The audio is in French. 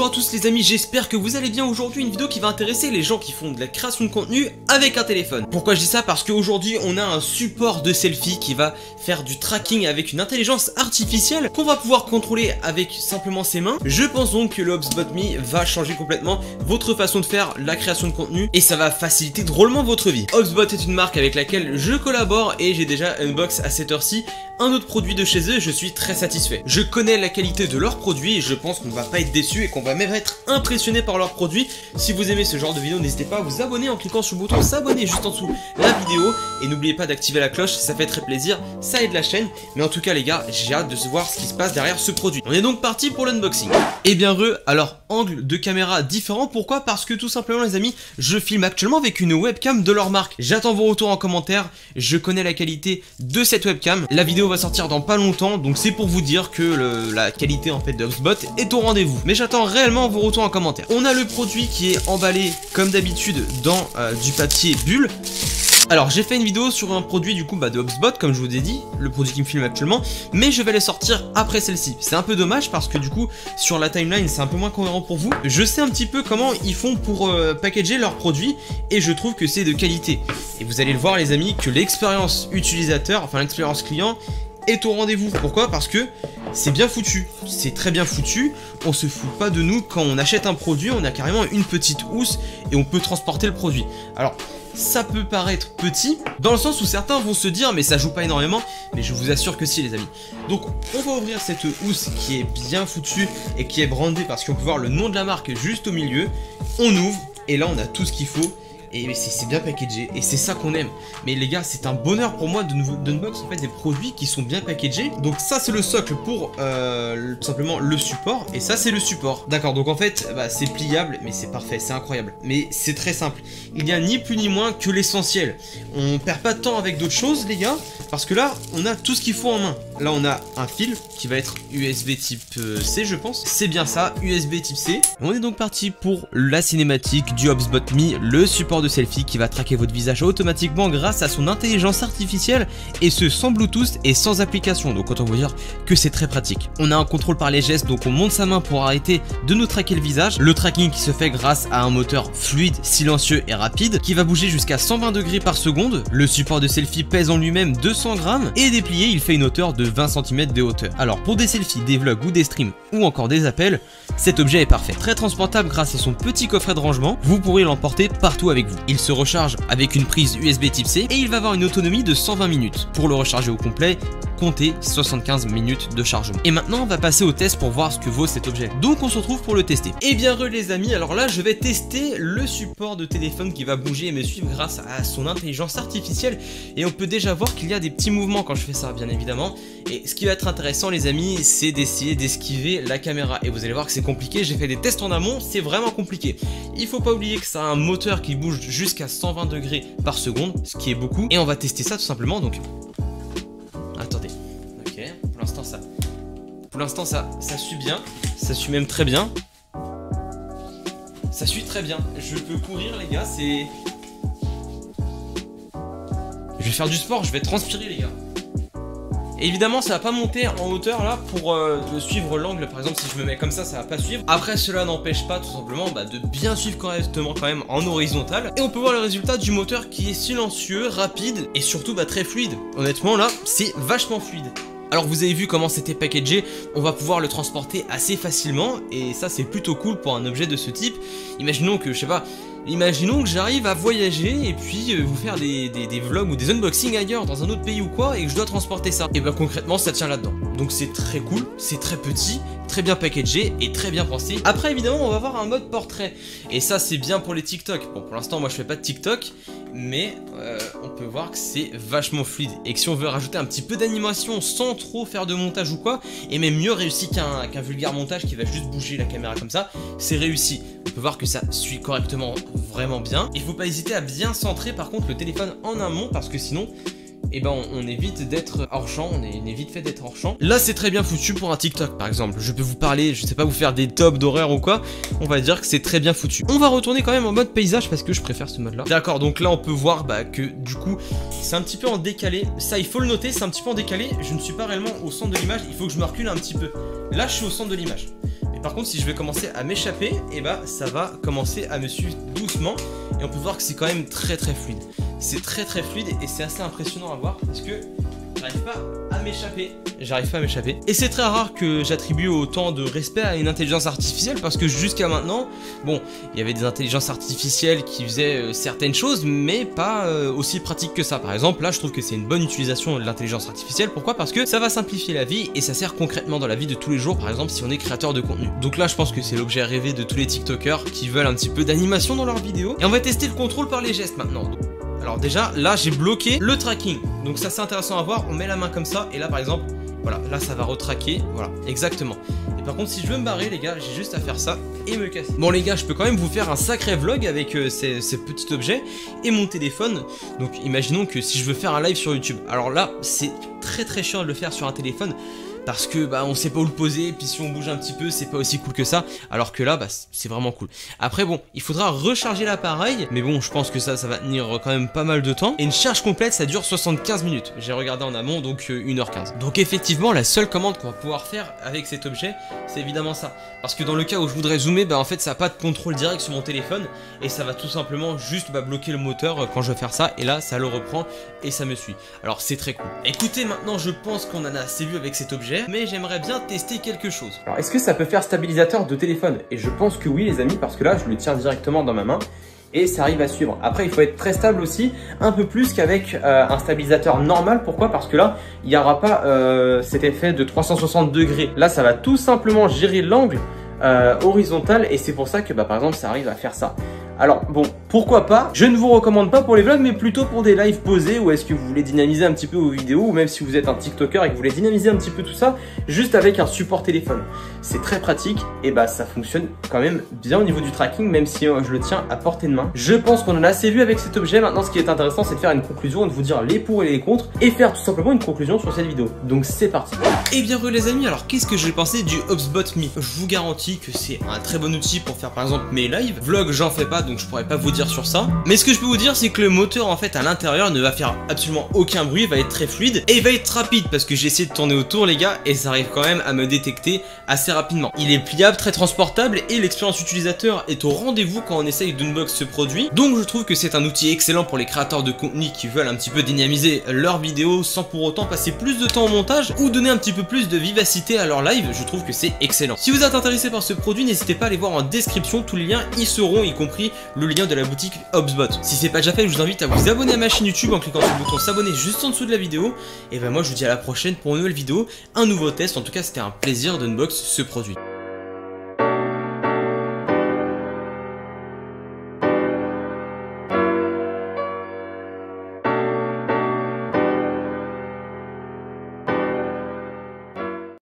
Bonjour à tous les amis, j'espère que vous allez bien. Aujourd'hui une vidéo qui va intéresser les gens qui font de la création de contenu avec un téléphone. Pourquoi je dis ça? Parce qu'aujourd'hui on a un support de selfie qui va faire du tracking avec une intelligence artificielle qu'on va pouvoir contrôler avec simplement ses mains. Je pense donc que le Obsbot Me va changer complètement votre façon de faire la création de contenu et ça va faciliter drôlement votre vie. Obsbot est une marque avec laquelle je collabore et j'ai déjà unbox à cette heure-ci un autre produit de chez eux, je suis très satisfait. Je connais la qualité de leurs produits et je pense qu'on ne va pas être déçu et qu'on va même être impressionné par leurs produits. Si vous aimez ce genre de vidéo, n'hésitez pas à vous abonner en cliquant sur le bouton s'abonner juste en dessous la vidéo et n'oubliez pas d'activer la cloche, ça fait très plaisir, ça aide la chaîne. Mais en tout cas les gars, j'ai hâte de voir ce qui se passe derrière ce produit. On est donc parti pour l'unboxing. Et bien heureux, alors angle de caméra différent, pourquoi? Parce que tout simplement les amis, je filme actuellement avec une webcam de leur marque. J'attends vos retours en commentaire, je connais la qualité de cette webcam. La vidéo va sortir dans pas longtemps, donc c'est pour vous dire que la qualité en fait de Obsbot est au rendez-vous, mais j'attends réellement vos retours en commentaire. On a le produit qui est emballé comme d'habitude dans du papier bulle. Alors j'ai fait une vidéo sur un produit du coup de Obsbot, comme je vous ai dit, le produit qui me filme actuellement, mais je vais les sortir après celle-ci. C'est un peu dommage parce que du coup sur la timeline c'est un peu moins cohérent pour vous. Je sais un petit peu comment ils font pour packager leurs produits et je trouve que c'est de qualité. Et vous allez le voir les amis que l'expérience utilisateur, enfin l'expérience client est au rendez-vous. Pourquoi? Parce que c'est bien foutu, c'est très bien foutu, on se fout pas de nous. Quand on achète un produit, on a carrément une petite housse et on peut transporter le produit. Alors ça peut paraître petit, dans le sens où certains vont se dire mais ça joue pas énormément, mais je vous assure que si les amis. Donc on va ouvrir cette housse qui est bien foutue et qui est brandée parce qu'on peut voir le nom de la marque juste au milieu. On ouvre et là on a tout ce qu'il faut. Et c'est bien packagé et c'est ça qu'on aime. Mais les gars, c'est un bonheur pour moi d'unbox en fait des produits qui sont bien packagés. Donc ça c'est le socle pour tout simplement le support. Et ça c'est le support. D'accord, donc en fait c'est pliable mais c'est parfait, c'est incroyable. Mais c'est très simple, il n'y a ni plus ni moins que l'essentiel. On perd pas de temps avec d'autres choses les gars, parce que là on a tout ce qu'il faut en main. Là on a un fil qui va être USB type C je pense. C'est bien ça, USB type C. On est donc parti pour la cinématique du Obsbot Me, le support de selfie qui va traquer votre visage automatiquement grâce à son intelligence artificielle, et ce sans Bluetooth et sans application. Donc autant vous dire que c'est très pratique. On a un contrôle par les gestes, donc on monte sa main pour arrêter de nous traquer le visage. Le tracking qui se fait grâce à un moteur fluide, silencieux et rapide qui va bouger jusqu'à 120 degrés par seconde. Le support de selfie pèse en lui-même 200 grammes, et déplié il fait une hauteur de 20 cm de hauteur. Alors pour des selfies, des vlogs ou des streams ou encore des appels, cet objet est parfait. Très transportable grâce à son petit coffret de rangement, vous pourrez l'emporter partout avec vous. Il se recharge avec une prise USB type C et il va avoir une autonomie de 120 minutes. Pour le recharger au complet, comptez 75 minutes de chargement. Et maintenant on va passer au test pour voir ce que vaut cet objet. Donc on se retrouve pour le tester. Et bien heureux les amis, alors là je vais tester le support de téléphone qui va bouger et me suivre grâce à son intelligence artificielle. Et on peut déjà voir qu'il y a des petits mouvements quand je fais ça bien évidemment. Et ce qui va être intéressant les amis, c'est d'essayer d'esquiver la caméra. Et vous allez voir que c'est compliqué, j'ai fait des tests en amont, c'est vraiment compliqué. Il faut pas oublier que ça a un moteur qui bouge jusqu'à 120 degrés par seconde, ce qui est beaucoup. Et on va tester ça tout simplement. Donc attendez, ok, pour l'instant ça suit bien, ça suit même très bien, ça suit très bien. Je peux courir les gars, c'est... Je vais faire du sport, je vais transpirer les gars. Évidemment ça va pas monter en hauteur là pour suivre l'angle. Par exemple si je me mets comme ça, ça va pas suivre. Après cela n'empêche pas tout simplement de bien suivre correctement quand même en horizontal. Et on peut voir le résultat du moteur qui est silencieux, rapide et surtout très fluide. Honnêtement là c'est vachement fluide. Alors vous avez vu comment c'était packagé, on va pouvoir le transporter assez facilement et ça c'est plutôt cool pour un objet de ce type. Imaginons que imaginons que j'arrive à voyager et puis vous faire des vlogs ou des unboxings ailleurs dans un autre pays ou quoi, et que je dois transporter ça. Et concrètement ça tient là-dedans. Donc c'est très cool, c'est très petit, très bien packagé et très bien pensé. Après évidemment on va avoir un mode portrait et ça c'est bien pour les TikTok. Bon pour l'instant moi je fais pas de TikTok, mais on peut voir que c'est vachement fluide. Et que si on veut rajouter un petit peu d'animation sans trop faire de montage ou quoi, et même mieux réussi qu'un vulgaire montage qui va juste bouger la caméra comme ça, c'est réussi. On peut voir que ça suit correctement, vraiment bien. Il faut pas hésiter à bien centrer par contre le téléphone en amont, parce que sinon on évite d'être hors champ, on est vite fait d'être hors champ. Là c'est très bien foutu pour un TikTok par exemple. Je peux vous parler, je sais pas, vous faire des tops d'horreur ou quoi. On va dire que c'est très bien foutu. On va retourner quand même en mode paysage parce que je préfère ce mode là. D'accord, donc là on peut voir que du coup c'est un petit peu en décalé. Ça il faut le noter, c'est un petit peu en décalé. Je ne suis pas réellement au centre de l'image, il faut que je me recule un petit peu. Là je suis au centre de l'image. Par contre, si je vais commencer à m'échapper, eh ben, ça va commencer à me suivre doucement. Et on peut voir que c'est quand même très fluide. C'est très fluide et c'est assez impressionnant à voir parce que j'arrive pas à m'échapper. Et c'est très rare que j'attribue autant de respect à une intelligence artificielle parce que jusqu'à maintenant, bon, il y avait des intelligences artificielles qui faisaient certaines choses mais pas aussi pratiques que ça. Par exemple, là je trouve que c'est une bonne utilisation de l'intelligence artificielle. Pourquoi? Parce que ça va simplifier la vie et ça sert concrètement dans la vie de tous les jours, par exemple si on est créateur de contenu. Donc là je pense que c'est l'objet rêvé de tous les TikTokers qui veulent un petit peu d'animation dans leurs vidéos. Et on va tester le contrôle par les gestes maintenant. Alors déjà, là j'ai bloqué le tracking, donc ça c'est intéressant à voir, on met la main comme ça, et là par exemple, voilà, là ça va retraquer, voilà, exactement. Et par contre si je veux me barrer les gars, j'ai juste à faire ça et me casser. Bon les gars, je peux quand même vous faire un sacré vlog avec ces petits objets et mon téléphone. Donc imaginons que si je veux faire un live sur YouTube, alors là c'est très chiant de le faire sur un téléphone, parce que bah on sait pas où le poser, puis si on bouge un petit peu c'est pas aussi cool que ça, alors que là bah c'est vraiment cool. Après bon, il faudra recharger l'appareil, mais bon je pense que ça va tenir quand même pas mal de temps. Et une charge complète ça dure 75 minutes, j'ai regardé en amont, donc 1h15. Donc effectivement la seule commande qu'on va pouvoir faire avec cet objet c'est évidemment ça, parce que dans le cas où je voudrais zoomer, bah en fait ça n'a pas de contrôle direct sur mon téléphone, et ça va tout simplement juste bah, bloquer le moteur quand je vais faire ça, et là ça le reprend et ça me suit. Alors c'est très cool. Écoutez, maintenant je pense qu'on en a assez vu avec cet objet, mais j'aimerais bien tester quelque chose. Alors est-ce que ça peut faire stabilisateur de téléphone? Et je pense que oui les amis, parce que là je le tiens directement dans ma main et ça arrive à suivre. Après il faut être très stable aussi, un peu plus qu'avec un stabilisateur normal. Pourquoi? Parce que là il n'y aura pas cet effet de 360 degrés. Là ça va tout simplement gérer l'angle horizontal, et c'est pour ça que bah, par exemple ça arrive à faire ça. Alors bon, pourquoi pas, je ne vous recommande pas pour les vlogs, mais plutôt pour des lives posés, ou est-ce que vous voulez dynamiser un petit peu vos vidéos, ou même si vous êtes un TikToker et que vous voulez dynamiser un petit peu tout ça, juste avec un support téléphone. C'est très pratique, et bah ça fonctionne quand même bien au niveau du tracking, même si je le tiens à portée de main. Je pense qu'on en a assez vu avec cet objet. Maintenant ce qui est intéressant c'est de faire une conclusion, de vous dire les pour et les contre, et faire tout simplement une conclusion sur cette vidéo. Donc c'est parti. Et bien les amis, alors qu'est-ce que j'ai pensé du Obsbot Me? Je vous garantis que c'est un très bon outil pour faire par exemple mes lives. Vlog j'en fais pas, donc je pourrais pas vous dire sur ça, mais ce que je peux vous dire c'est que le moteur en fait à l'intérieur ne va faire absolument aucun bruit, va être très fluide et il va être rapide, parce que j'ai essayé de tourner autour les gars et ça arrive quand même à me détecter assez rapidement. Il est pliable, très transportable et l'expérience utilisateur est au rendez-vous quand on essaye d'unbox ce produit. Donc je trouve que c'est un outil excellent pour les créateurs de contenu qui veulent un petit peu dynamiser leurs vidéos sans pour autant passer plus de temps au montage ou donner un petit peu plus de vivacité à leur live. Je trouve que c'est excellent. Si vous êtes intéressé par ce produit, n'hésitez pas à aller voir en description, tous les liens y seront, y compris le lien de la boutique Obsbot. Si c'est pas déjà fait, je vous invite à vous abonner à ma chaîne YouTube en cliquant sur le bouton s'abonner juste en dessous de la vidéo. Et ben moi je vous dis à la prochaine pour une nouvelle vidéo, un nouveau test. En tout cas c'était un plaisir d'unbox ce produit.